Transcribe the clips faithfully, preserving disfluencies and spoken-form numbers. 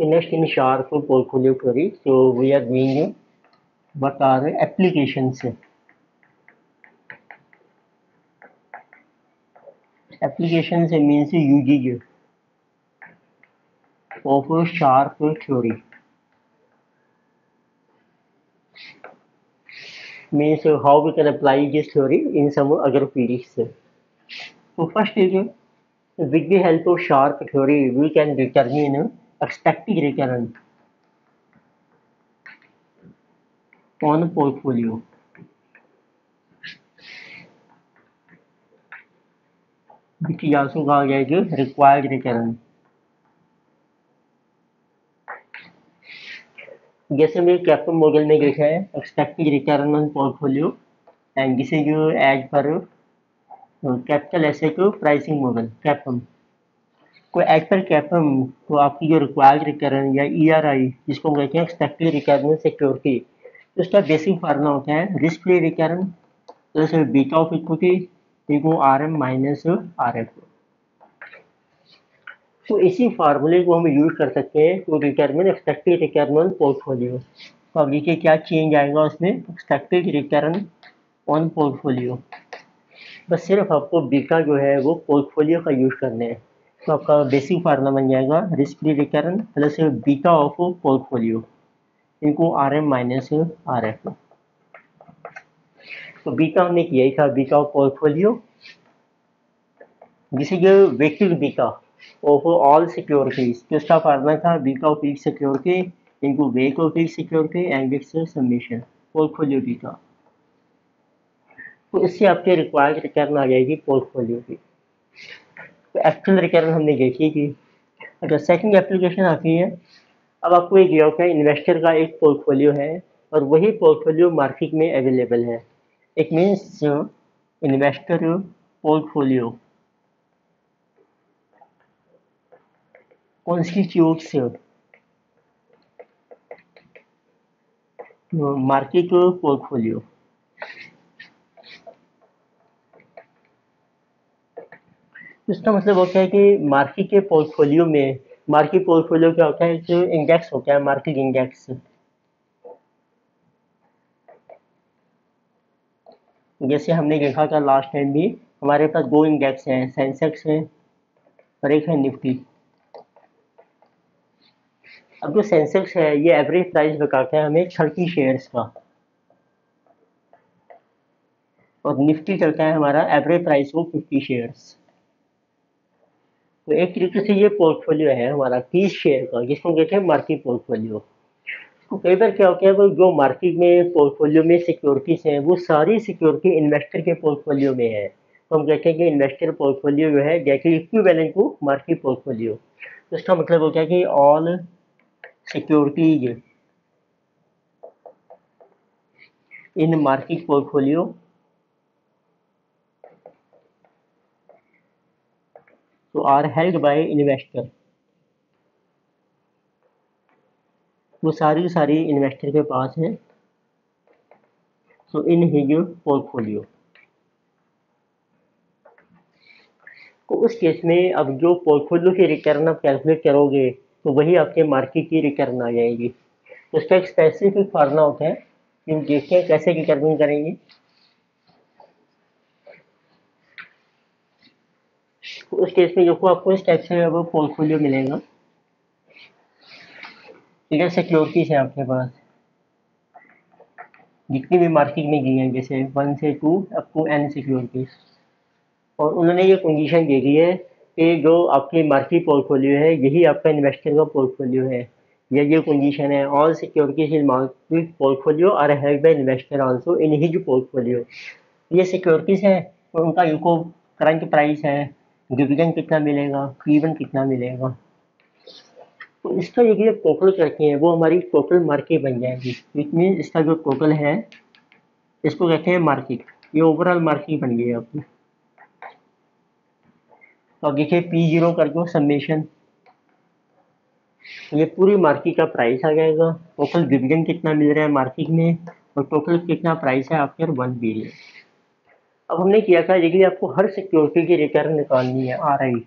finished in Sharpe portfolio query. So we are doing a, what are the applications? Applications means usage of a Sharpe theory. Means how we can apply this theory in some other fields. So first is, with the help of Sharpe theory, we can determine expected return on portfolio. Which is also called required return. जैसे मैं capital model में देखा है expected return on portfolio and this is as per capital asset pricing model CAPM को as पर कैपम को आपकी जो रिक्वायर्ड रिटर्न या ईआरआई जिसको हम कहते हैं एक्सपेक्टेड रिटर्न सिक्योरिटी, तो उसका बेसिक फार्मूला होता है risk free return plus beta of equity equal R M minus R F. तो इसी फार्मूले को हम यूज कर सकते हैं to determine expected return on portfolio. तो अब देखिए क्या चेंज आएगा उसमें, एक्सपेक्टेड रिटर्न ऑन पोर्टफोलियो, बस सिर्फ आपको बीटा जो है वो पोर्टफोलियो का यूज करना है। तो आपका बेसिक फार्मूला बन जाएगा risk free return plus beta of portfolio इनको R M minus R F. तो बीटा हमने किया ही था, बीटा ऑफ पोर्टफोलियो जिसे ये weighted beta of all securities, तो इसका फार्मूला था beta of each security into weight of each security and its summation portfolio beta. तो इससे आपके रिक्वायर्ड रिटर्न आ जाएगी पोर्टफोलियो की। तो एक्चुअल रिटर्न हमने देखी कि अगर सेकंड एप्लीकेशन आती है, अब आपको ये दिया होता है इन्वेस्टर का एक पोर्टफोलियो है और वही पोर्टफोलियो मार्केट में अवेलेबल है। It means investor portfolio constitutes market portfolio. इसका मतलब होता है कि मार्केट के पोर्टफोलियो में, मार्केट पोर्टफोलियो क्या होता है, जो इंडेक्स होता है मार्केट इंडेक्स, जैसे हमने देखा था लास्ट टाइम भी हमारे पास दो इंडेक्स हैं, सेंसेक्स है और एक है निफ्टी। अब जो सेंसेक्स है ये एवरेज प्राइस बताता है हमें थर्टी शेयर्स का और निफ्टी चलता है हमारा एवरेज प्राइस वो फिफ्टी शेयर्स। तो एक तरीके से ये पोर्टफोलियो है हमारा तीस शेयर का जिसको कहते हैं मार्केट पोर्टफोलियो। तो कई बार क्या होता है वो जो मार्केट में पोर्टफोलियो में सिक्योरिटीज हैं वो सारी सिक्योरिटी इन्वेस्टर के पोर्टफोलियो में है। तो हम कहते हैं कि इन्वेस्टर पोर्टफोलियो जो है जैसे इक्विवेलेंट टू मार्केट पोर्टफोलियो। तो इसका मतलब होता है कि all securities in market portfolio तो आर हेल्ड बाय इन्वेस्टर, वो सारी सारी इन्वेस्टर के पास है। सो इन हिज पोर्टफोलियो को उस केस में अब जो पोर्टफोलियो की रिटर्न आप कैलकुलेट करोगे तो वही आपके मार्केट की रिटर्न आ जाएगी। तो उसका एक स्पेसिफिक फार्मूला होता है कि हम देखते हैं कैसे रिटर्निंग करेंगे। तो उस केस में जो को आपको इस टाइप से अब पोर्टफोलियो मिलेगा, इधर सिक्योरिटीज है आपके पास जितनी भी मार्केट में गई हैं जैसे वन से two up to N securities, और उन्होंने ये कंडीशन दे दी है ये जो आपके मार्केट पोर्टफोलियो है यही आपका इन्वेस्टर का पोर्टफोलियो है। या ये कंडीशन है all securities in market portfolio are held by investor also in his portfolio. ये सिक्योरिटीज है और उनका इनको करंट प्राइस है, डिविडेंड कितना मिलेगा, पीवन कितना मिलेगा। तो इसका ये टोटल करते हैं वो हमारी टोटल मार्केट बन जाएगी। इट मीन इसका जो टोटल है इसको कहते हैं मार्केट, ये ओवरऑल मार्केट बन गई आपकी। तो देखिए पी जीरो कर दो समेशन, ये पूरी मार्केट का प्राइस आ जाएगा, टोटल डिविडेंड कितना मिल रहा है मार्केट में और टोटल कितना प्राइस है आपके वन बिलियन। अब हमने किया था यदि आपको हर सिक्योरिटी की रिटर्न निकालनी है आर आई,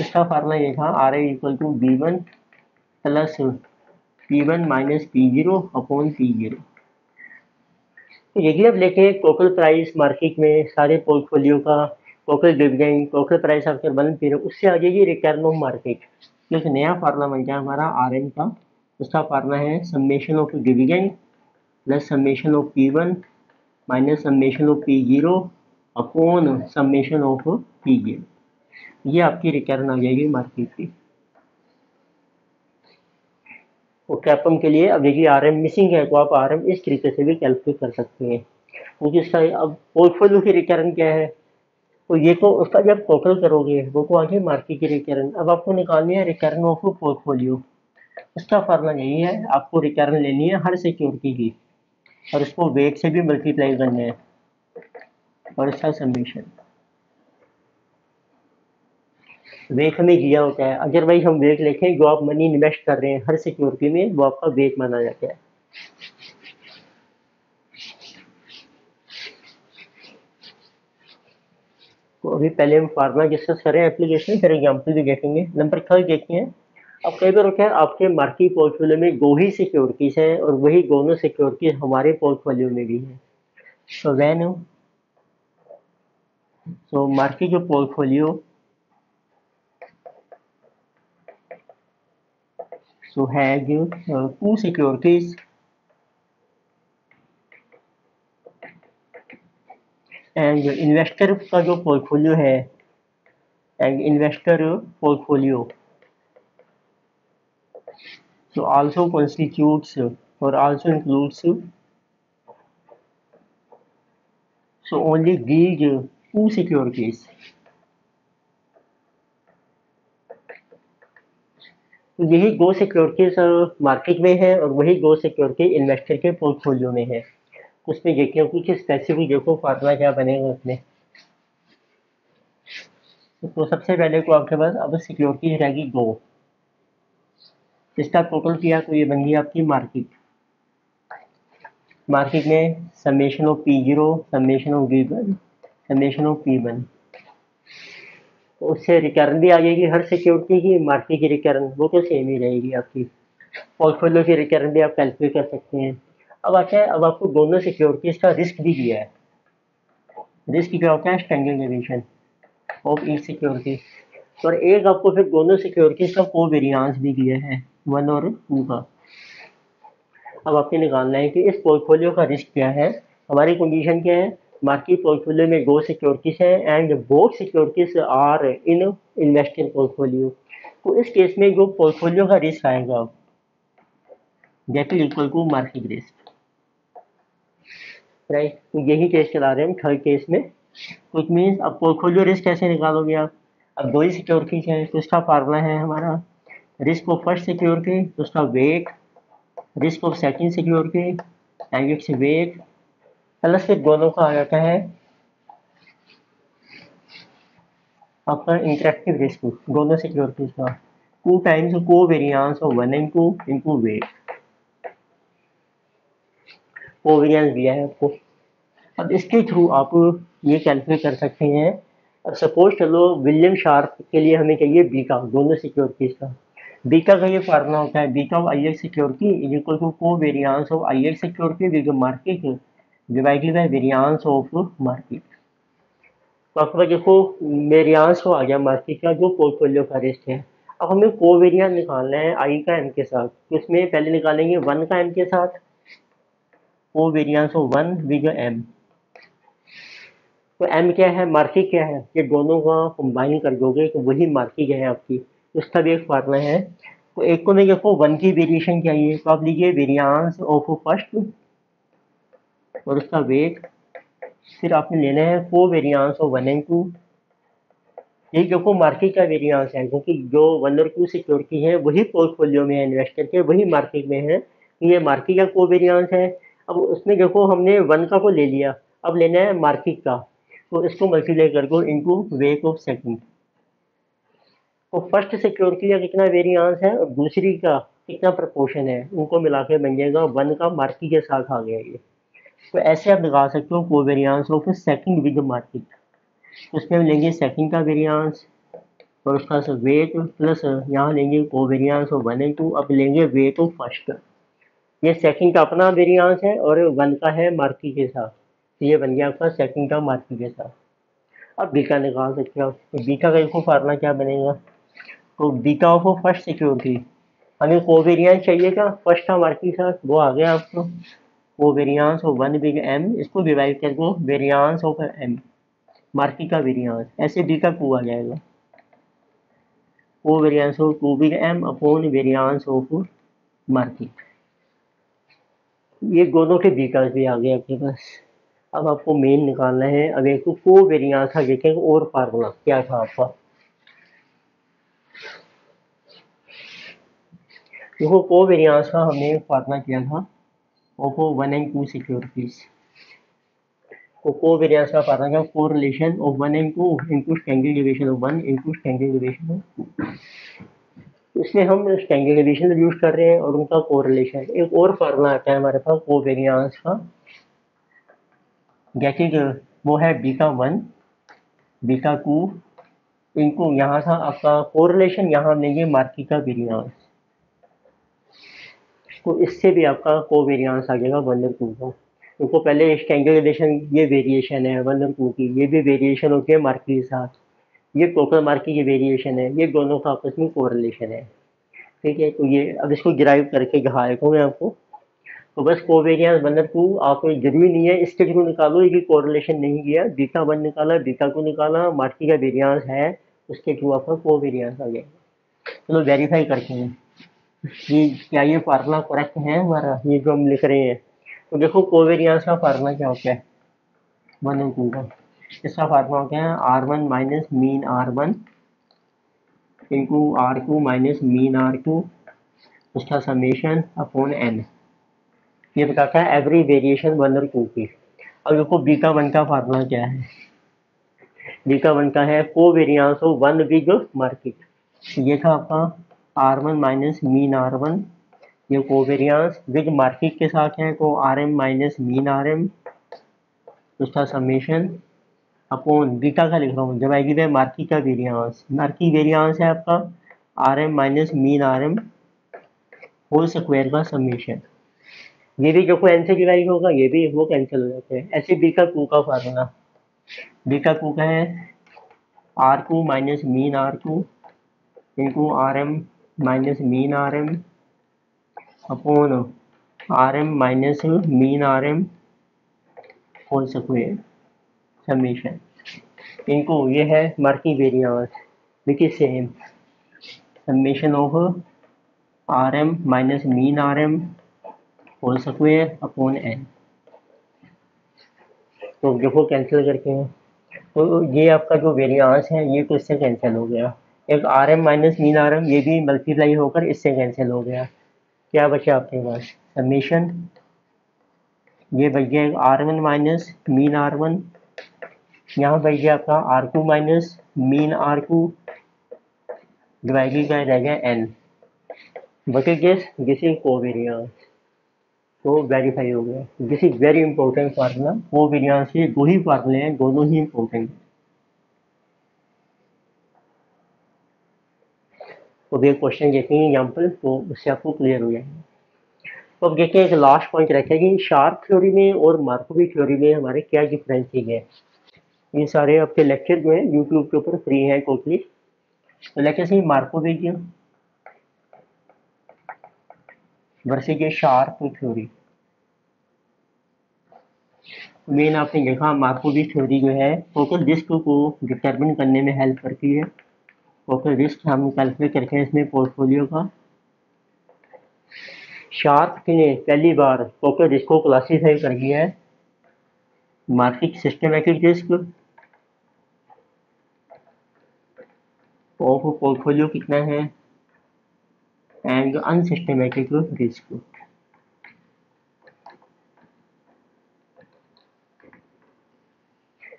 इसका फार्मूला ये था R I equal to B one plus P one minus P zero upon P zero. तो यही अब लेते हैं टोटल प्राइस मार्केट में सारे पोर्टफोलियो का टोटल डिविडेंड टोटल प्राइस आपके बलन पी रहे, उससे आ जाएगी रिटर्न ऑन मार्केट। तो एक नया फार्मूला बन गया हमारा आर एम का, उसका फार्मूला है summation of dividend plus summation of P one minus summation of P zero upon summation of P zero. ये आपकी रिटर्न आ जाएगी मार्केट की। और कैपम के लिए अब देखिए आरएम मिसिंग है तो आप आरएम इस तरीके से भी कैलकुलेट कर सकते हैं, क्योंकि इसका अब पोर्टफोलियो की रिटर्न क्या है तो ये तो उसका जब टोटल करोगे वो को आगे मार्केट की रिटर्न। अब आपको निकालनी है रिटर्न ऑफ पोर्टफोलियो, उसका फार्मूला यही है, आपको रिटर्न लेनी है हर सिक्योरिटी की और उसको वेट से भी मल्टीप्लाई करना है और इसका समेशन वेट हमें दिया होता है। अगर भाई हम वेट लिखें जो आप मनी इन्वेस्ट कर रहे हैं हर सिक्योरिटी में वो आपका वेट माना जाता है। तो अभी पहले हम फार्मूला डिस्कस करें एप्लीकेशन, फिर एग्जाम्पल भी देखेंगे। नंबर थर्ड देखिए, अब कई बार होता है आपके मार्केट पोर्टफोलियो में दो ही सिक्योरिटीज हैं और वही दोनों सिक्योरिटीज हमारे पोर्टफोलियो में भी है। सो वैन सो मार्केट जो portfolio so have uh, two securities and investor का जो portfolio है and investor portfolio so also constitutes or also includes so only these two securities। यही दो सिक्योरिटीज मार्केट में है और वही दो सिक्योरिटी इन्वेस्टर के पोर्टफोलियो में है। उसमें देखिए कुछ स्पेसिफिक देखो फार्मूला क्या बनेगा उसमें। तो सबसे पहले को आपके पास अब सिक्योरिटी रहेगी दो, इसका टोटल किया तो ये बन गई आपकी मार्केट। मार्केट में summation of P zero summation of D one summation of P one, उससे रिटर्न भी आ जाएगी हर सिक्योरिटी की, मार्केट की रिटर्न वो तो सेम ही रहेगी आपकी, पोर्टफोलियो की रिटर्न भी आप कैलकुलेट कर सकते हैं। अब आता है अब आपको दोनों सिक्योरिटीज का रिस्क भी दिया है। रिस्क क्या होता है standard deviation of each security, और एक आपको फिर दोनों सिक्योरिटीज का कोवेरिएंस भी दिया है वन और टू का। अब आपको निकालना है कि इस पोर्टफोलियो का रिस्क क्या है। हमारी कंडीशन क्या है, मार्केट पोर्टफोलियो में दो सिक्योरिटीज हैं and both securities are in investor portfolio. तो इस केस में जो पोर्टफोलियो का रिस्क आएगा that is equal to market risk, right. तो यही केस चला रहे हैं हम थर्ड केस में। तो इट मीन्स अब पोर्टफोलियो रिस्क कैसे निकालोगे आप, अब दो ही सिक्योरिटीज हैं तो इसका फार्मूला है हमारा रिस्क ऑफ फर्स्ट सिक्योरिटी तो उसका weight, risk of second security and its weight, plus फिर दोनों का आ जाता है आपका इंटरेक्टिव रिस्क दोनों सिक्योरिटीज का टू टाइम्स को वेरियंस और one and two into weight covariance दिया है आपको। अब इसके थ्रू आप ये कैलकुलेट कर सकते हैं। अब सपोज चलो विलियम शार्प के लिए हमें चाहिए बीका दोनों सिक्योरिटीज का, बीका का ये फार्मूला होता है beta of I X security is equal to covariance of I X security with market divided by variance of market. तो आपके पास देखो वेरियंस हो आ गया मार्केट का जो पोर्टफोलियो का रिस्क है। अब हमें कोवेरियंस निकालना है आई का एम के साथ, तो इसमें पहले निकालेंगे वन का एम के साथ covariance of one with M. तो एम क्या है मार्केट क्या है, ये दोनों का कंबाइन कर दोगे तो वही मार्केट है आपकी, उसका भी एक फार्मूला है। तो एक को में देखो वन की वेरिएशन चाहिए तो आप लीजिए वेरियंस ऑफ फर्स्ट और उसका वेट, फिर आपने लेना है को वेरियंस और वन एंड टू, यही देखो मार्केट का वेरियंस है क्योंकि जो वन और टू सिक्योरिटी है वही पोर्टफोलियो में है इन्वेस्टर के वही मार्केट में है, ये मार्केट का को वेरियंस है। अब उसमें देखो हमने वन का को ले लिया, अब लेना है मार्केट का तो इसको मल्टीप्लाई कर दो इनटू वेट ऑफ सेकेंड। तो फर्स्ट सिक्योरिटी का कितना वेरियंस है और दूसरी का कितना प्रपोर्शन है, उनको मिला के बन जाएगा वन का मार्केट के साथ आ गया ये। तो ऐसे आप लगा सकते हो covariance of second with market, उसमें हम लेंगे सेकंड का वेरियंस और उसका वेट प्लस यहाँ लेंगे कोवेरियंस और वन एंड टू। अब लेंगे वेट ऑफ फर्स्ट, ये सेकंड का अपना वेरियंस है और वन का है मार्की के साथ, तो ये बन गया आपका सेकंड का मार्की के साथ। अब बीटा निकाल सकते हो आप, तो बीटा का इनको फार्मूला क्या बनेगा, तो बीटा ऑफ फर्स्ट सिक्योरिटी, हमें कोवेरियंस चाहिए क्या फर्स्ट का मार्की के साथ, वो आ गया आपको covariance of one big M, इसको डिवाइड कर दो वेरियंस ऑफ एम, मार्की का वेरियंस, ऐसे बीटा टू आ जाएगा, वो variance of two big M upon variance of market, ये दोनों के बीटास भी आ गए आपके पास। अब आपको मेन निकालना है, अब एक तो को वेरियंस था देखेंगे और फार्मूला क्या था आपका, देखो को वेरियंस का हमने फार्मूला किया था ओपो वन एंड टू सिक्योरिटीज, तो को वेरियंस का फार्मूला क्या, को relation of one and two into standard deviation of one into standard deviation of two, इसलिए हम स्टैंडर्ड डेविएशन यूज कर रहे हैं और उनका कोरिलेशन। एक और फार्मूला आता है हमारे पास कोवेरियंस का, जैसे कि वो है बीटा वन बीटा टू इनको, यहाँ था आपका कोरिलेशन, यहाँ लेंगे मार्की का वेरियंस, तो इससे भी आपका कोवेरियंस आ जाएगा वन और टू का। इनको पहले स्टैंडर्ड डेविएशन, ये वेरिएशन है वन और टू की, ये भी वेरिएशन होती है मार्की के साथ, ये टोटल मार्की की वेरिएशन है, ये दोनों का आपस में कोरिलेशन है, ठीक है। तो ये अब इसको गिराइव करके दिखाया मैं आपको, तो बस कोवेरियंस वन और टू आपको जरूरी नहीं है, इसके थ्रू निकालो, ये कोरिलेशन नहीं किया, बीटा वन निकाला बीटा टू निकाला, मार्की का वेरियंस है, उसके थ्रू आपका कोवेरियंस आ जाएगा। चलो वेरीफाई करते हैं ये क्या ये फार्मूला करेक्ट है हमारा, ये जो हम लिख रहे हैं, तो देखो कोवेरियंस का फार्मूला क्या होता है वन और टू का, इसका फार्मूला होता है R one minus mean R one into R two minus mean R two, उसका समेशन अपॉन एन, ये बताता है एवरी वेरिएशन वन और टू की। अब देखो बीटा वन का फार्मूला क्या है, बीटा वन का है covariance of one big market, ये था आपका R one minus mean R one, ये कोवेरियंस बिग मार्केट के साथ है तो R M minus mean R M, उसका समेशन अपॉन बीटा का लिख रहा हूँ, जब आएगी भाई मार्की का वेरियंस, मार्की वेरियंस है आपका R M minus mean R M whole square का समेशन, ये भी जो को एन से डिवाइड होगा ये भी वो कैंसिल हो जाते हैं। ऐसे बीटा टू का फार्मूला, बीटा टू का है R two minus mean R two into R M minus mean R M upon R M minus mean R M whole square summation, इनको ये है market variance which is same summation of R M minus mean R M whole square upon N, तो देखो cancel करके हैं, तो ये आपका जो वेरियंस है ये तो इससे कैंसिल हो गया, एक R M minus mean R M ये भी मल्टीप्लाई होकर इससे कैंसिल हो गया, क्या बचा आपके पास समेशन, ये बच गया R one minus mean R one, यहाँ बच गया आपका R two minus mean R two divided by रह गया एन, बटे गेस दिस इज कोवेरियंस, तो वेरीफाई हो गया। This is very important formula, covariance ये दो ही फार्मूले हैं, दोनों ही इंपॉर्टेंट। तो भी क्वेश्चन देखेंगे एग्जाम्पल, तो उससे आपको क्लियर हो जाएगा। तो अब देखिए एक लास्ट पॉइंट रखेंगे, शार्प थ्योरी में और मार्कोविच थ्योरी में हमारे क्या डिफरेंसेस है, ये सारे आपके लेक्चर जो है यूट्यूब के ऊपर फ्री है टोटली। तो लेक्चर से Markowitz versus Sharpe theory, main आपने देखा मार्कोविच थ्योरी जो है फोकल डिस्क को डिटरमिन करने में हेल्प करती है, फोकल डिस्क हम कैलकुलेट करते हैं इसमें पोर्टफोलियो का। शार्प ने पहली बार फोकल डिस्क को क्लासीफाई कर दिया है मार्किक सिस्टमैटिक डिस्क ऑफ पोर्टफोलियो कितना है एंड अनसिस्टमैटिक डिस्क।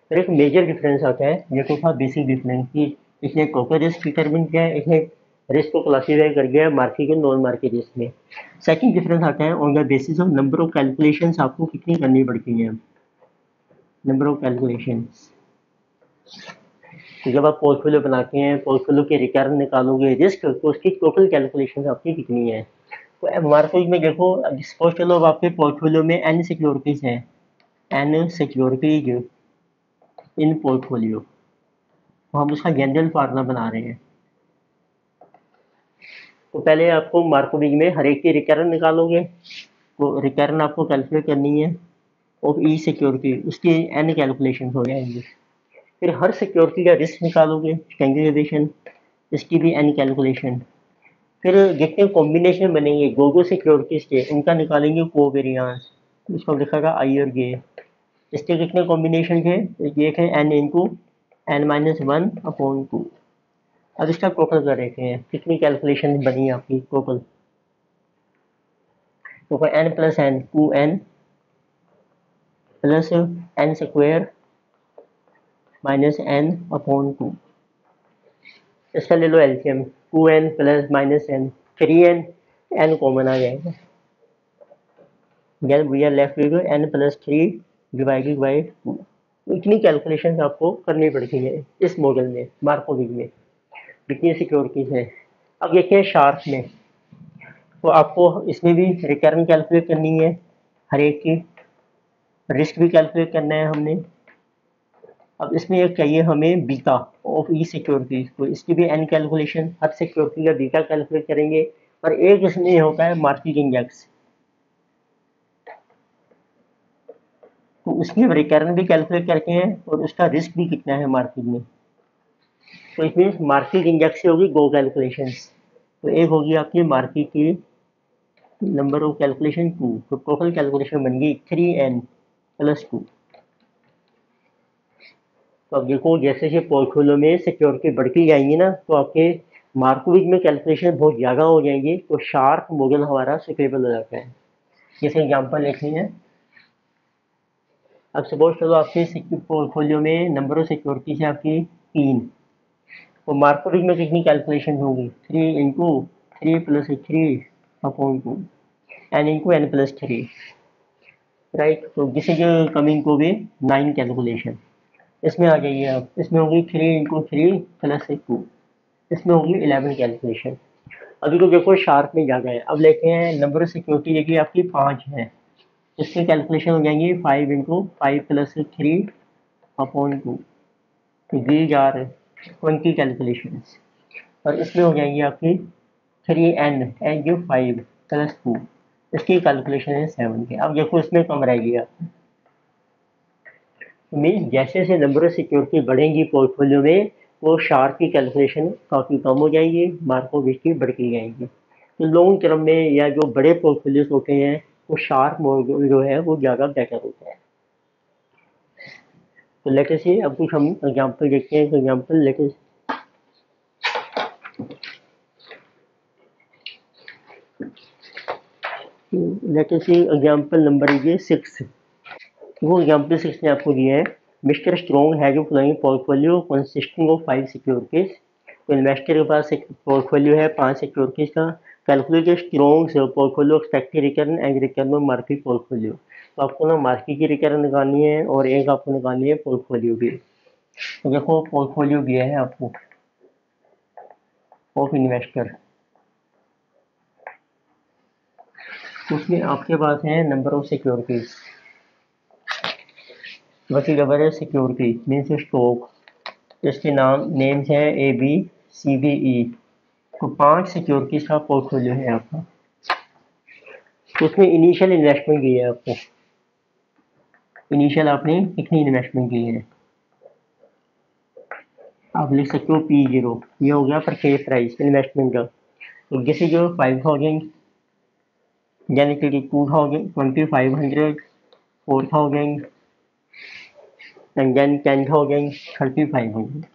फिर एक मेजर डिफरेंस आता है, ये तो था बेसिक डिफरेंस की इसने टोटल रिस्क डिटरमिन किया है, इसने रिस्क को क्लासीफाई कर दिया है मार्किक और नॉन मार्किक रिस्क में। सेकंड डिफरेंस आता है on the basis of number of calculations आपको कितनी करनी पड़ती है, नंबर ऑफ कैलकुलेशंस तो जब आप पोर्टफोलियो बनाते हैं, पोर्टफोलियो के रिटर्न निकालोगे, रिस्क, तो उसकी टोटल कैलकुलेशन आपकी कितनी है। तो मार्कोविट्ज़ में देखो, सपोज चलो अब आपके पोर्टफोलियो में एन सिक्योरिटीज़ हैं, एन सिक्योरिटीज इन पोर्टफोलियो, तो हम उसका जनरल फार्मूला बना रहे हैं। तो पहले आपको मार्कोविट्ज़ में हर एक की रिटर्न निकालोगे, तो रिटर्न आपको कैलकुलेट करनी है, और ई सिक्योरिटी उसकी एन कैलकुलेशन हो जाएंगे। फिर हर सिक्योरिटी का रिस्क निकालोगे, स्टैंडर्ड डेविएशन, इसकी भी एन कैलकुलेशन। फिर जितने कॉम्बिनेशन बनेंगे गोगो सिक्योरिटीज़ के, उनका निकालेंगे कोवेरियंस, इसको लिखेगा आई और जे। इसके कितने कॉम्बिनेशन थे, ये थे N into N minus one upon two. अब इसका टोटल कर रहे हैं, कितनी कैलकुलेशन बनी आपकी टोटल, तो N plus N two N plus N square minus N upon two. इसका ले लो LCM, two N plus minus N three N, N common आ जाएगा। Then we are left with N plus three divided by two. इतनी calculation आपको करनी पड़ती है इस मॉडल में, मार्कोविट्ज़ में जितनी सिक्योरिटीज है। अब देखिए शार्प में, तो आपको इसमें भी रिटर्न कैलकुलेट करनी है हर एक की, रिस्क भी कैलकुलेट करना है हमने। अब इसमें एक चाहिए हमें बीटा ऑफ ई सिक्योरिटीज, तो इसकी भी एन कैलकुलेशन, हर सिक्योरिटी का बीटा कैलकुलेट करेंगे। और एक इसमें होता है मार्केट इंडेक्स, तो उसकी रिटर्न भी कैलकुलेट करके हैं और उसका रिस्क भी कितना है मार्केट में। तो इसमें मार्केट इंडेक्स होगी दो कैलकुलेशन, तो एक होगी आपकी मार्केट की नंबर ऑफ कैलकुलेशन टू, तो टोटल कैलकुलेशन बन गई थ्री एन प्लस टू। तो अब देखो जैसे जैसे पोर्टफोलियो में सिक्योरिटी बढ़ती जाएंगी ना, तो आपके मार्कोविट्ज़ में कैलकुलेशन बहुत ज़्यादा हो जाएंगी, तो शार्प मॉडल हमारा सुटेबल हो जाता है। जैसे एग्जांपल लिखनी है, अब सपोज चलो आपके पोर्टफोलियो में नंबर ऑफ सिक्योरिटी है आपकी तीन, तो मार्कोविट्ज़ में कितनी कैलकुलेशन होगी, three into three plus three upon two, N into N plus three, right. तो जिसे जो कमिंग को भी नाइन कैलकुलेशन, इसमें आ जाइए आप, इसमें होगी three into three plus two, इसमें होगी इलेवन कैलकुलेशन। अभी तो देखो शार्प में जाकर है। अब लेते हैं नंबर ऑफ सिक्योरिटी, देखिए आपकी पाँच है, इसकी कैलकुलेशन हो जाएंगी five into five plus three upon two, तो दी जा रहे ट्वेंटी कैलकुलेशन। और इसमें हो जाएगी आपकी थ्री एन एन जो फाइव प्लस टू, इसकी कैलकुलेशन है सेवन के। अब देखो इसमें कम रहेगी आप, मीन्स जैसे जैसे नंबर ऑफ सिक्योरिटी बढ़ेंगी पोर्टफोलियो में, वो शार्प की कैलकुलेशन काफ़ी कम हो जाएगी, मार्कोविट्ज़ की बढ़ती जाएगी। तो लॉन्ग टर्म में या जो बड़े पोर्टफोलियोज होते हैं, वो शार्प मॉडल जो है वो ज़्यादा बेटर होता है। तो लेटेस्ट ही अब कुछ हम एग्जाम्पल देखते हैं। तो example latest, latest example number ये सिक्स, वो एग्जाम्पल सिक्स ने आपको दिया है, mister strong has following portfolio consisting of five securities. तो इन्वेस्टर के पास एक पोर्टफोलियो है पांच सिक्योरिटीज का, calculate strong portfolio expected return and return on market portfolio. तो आपको ना मार्केट की रिटर्न निकालनी है और एक आपको निकालनी है पोर्टफोलियो की। तो देखो पोर्टफोलियो दिया है आपको ऑफ इन्वेस्टर, उसमें आपके पास है नंबर ऑफ सिक्योरिटीज, वकी डबर है सिक्योरिटी मीन्स स्टॉक, इसके नाम नेम्स हैं A B C B E. तो पांच सिक्योरिटीज का पोर्टफोलियो है आपका, उसमें इनिशियल इन्वेस्टमेंट की है आपको, इनिशियल आपने कितनी इन्वेस्टमेंट की है, आप लिख सकते हो पी जीरो, ये हो गया परचेज प्राइस इन्वेस्टमेंट का। तो जैसे जो फाइव थाउजेंड यानी कि two thousand twenty five hundred four thousand and then ten thousand thirty five hundred.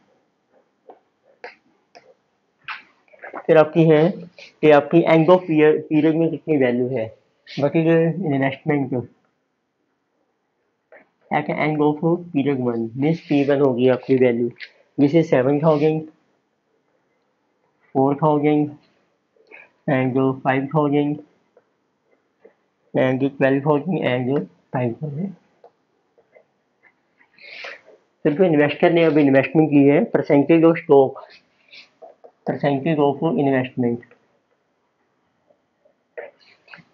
फिर आपकी है कि आपकी एंड ऑफ पीरियड में कितनी वैल्यू है, बाकी जो investment at end of period one means P one होगी आपकी वैल्यू, जिसे seven thousand four thousand and five thousand and twelve thousand and five thousand. सिर्फ इन्वेस्टर ने अब इन्वेस्टमेंट की है, percentage of stock, percentage of investment,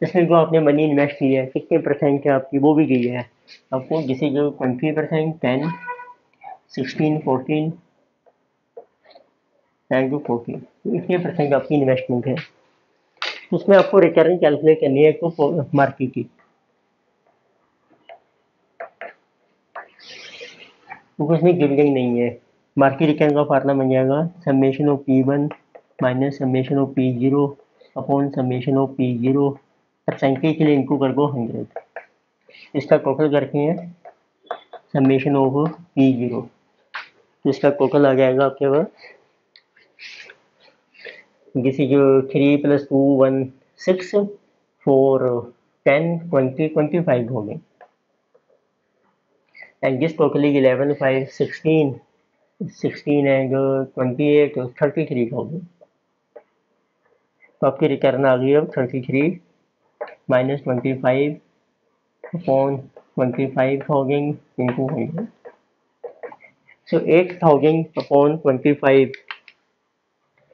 जिसमें जो आपने मनी इन्वेस्ट की है कितने परसेंट है आपकी वो भी गई है आपको, जिसे जो twenty percent, ten, sixteen, fourteen, ten two fourteen, इतने परसेंट आपकी इन्वेस्टमेंट है। उसमें आपको रिटर्न कैलकुलेट करनी है तो मार्केट की, क्योंकि उसमें डिविडेंड नहीं है। मार्केट रिटर्न का फार्मूला बन जाएगा summation of P one minus summation of P zero upon summation of P zero, percentage के लिए इनको कर दो हंड्रेड, इसका टोटल करके हैं समेशन ऑफ पी जीरो, तो इसका टोटल आ जाएगा आपके पास जैसे जो three plus two one six four ten twenty twenty five हो गए, and this total is eleven five sixteen, sixteen and twenty eight thirty three हो गए। तो आपकी रिटर्न आ गई अब thirty three minus twenty five upon twenty five thousand into hundred, so eight thousand upon twenty five,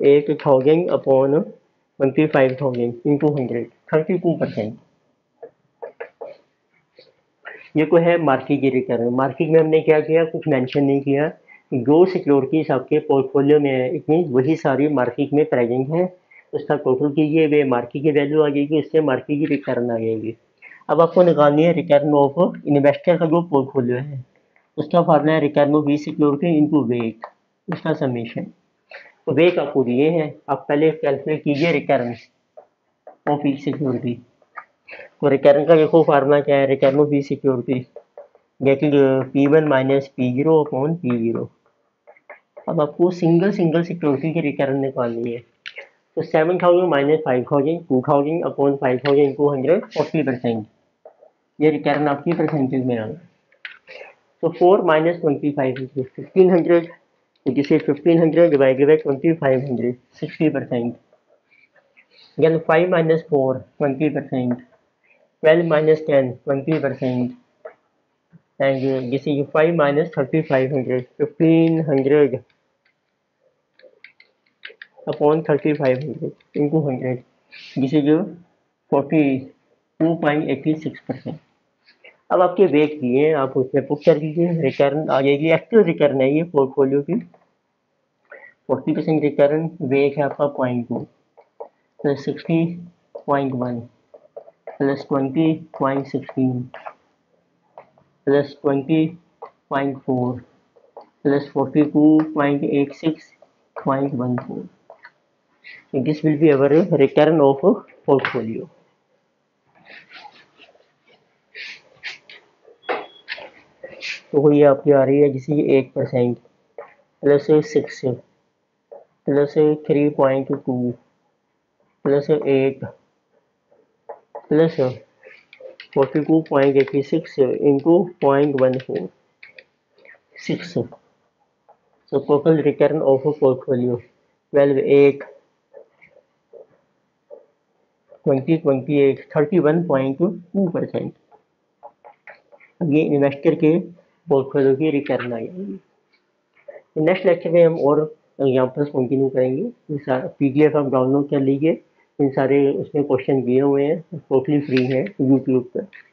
eight thousand upon twenty five thousand into hundred, thirty two percent. ये को है मार्केट की रिटर्न। मार्केट में हमने क्या किया, कुछ mention नहीं किया, जो सिक्योरिटीज आपके पोर्टफोलियो में है इतनी वही सारी मार्केट में प्रेजेंट है, उसका टोटल कीजिए, वे मार्केट की वैल्यू आ जाएगी, उससे मार्केट की रिटर्न आ जाएगी। अब आपको निकालनी है रिटर्न ऑफ इन्वेस्टर का जो पोर्टफोलियो है, उसका फार्मूला है return of each security into weight, उसका समेशन। तो वेट आपको दिए हैं, आप पहले कैलकुलेट कीजिए रिटर्न ऑफ ईच सिक्योरिटी। तो रिटर्न का देखो फार्मूला क्या है, return of each security that is P one minus P zero upon P zero. अब आपको सिंगल सिंगल सिक्योरिटी की रिटर्न निकालनी है, तो seven thousand minus five thousand two thousand upon five thousand two hundred forty percent, ये return आपकी percentage में आएगा। तो four minus twenty five fifteen hundred, तो जिसे fifteen hundred divided by twenty five hundred sixty percent, यानी five minus four twenty percent, twelve minus ten twenty percent, and जिसे five minus thirty five hundred fifteen hundred upon thirty five hundred into hundred, जिसे जो forty two point eighty six percent. अब आपके wait दिए हैं, आप उसमें book कर दीजिए, रिटर्न आ जाएगी, एक्चुअल रिटर्न है ये पोर्टफोलियो की, फोर्टी परसेंट रिटर्न, वेट है आपका point two plus sixty point one plus twenty point sixteen plus twenty point four plus forty two point eight six point one four, this will be our return of portfolio. तो ये आपकी आ रही है जैसे eight percent plus six plus three point two plus eight plus forty two point eighty six into point one four six, so total return of portfolio twelve eight twenty twenty eight thirty one point two percent. अब ये investor के portfolio की return आ जाएगी। Next lecture में हम और examples continue करेंगे। P D F आप डाउनलोड कर लीजिए, इन सारे उसमें क्वेश्चन दिए हुए हैं, टोटली फ्री है यूट्यूब पर।